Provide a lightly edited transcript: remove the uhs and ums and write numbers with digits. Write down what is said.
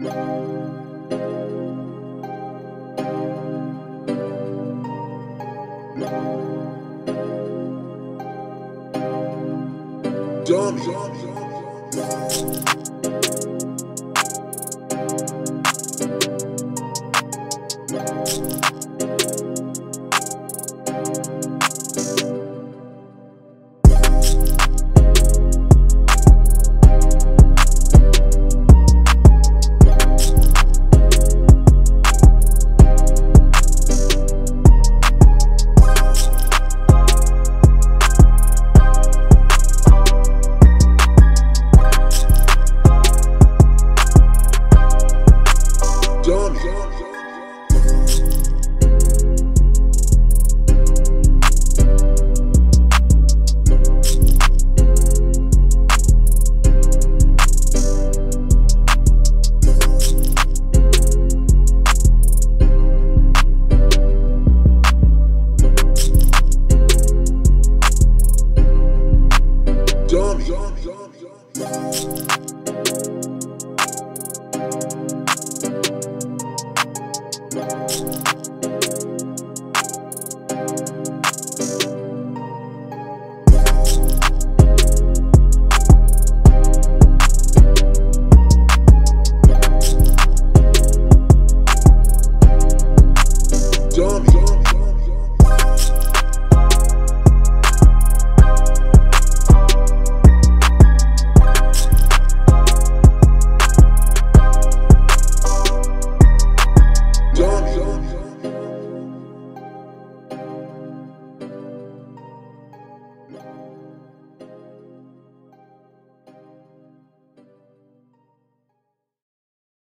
Dommy. Dommy.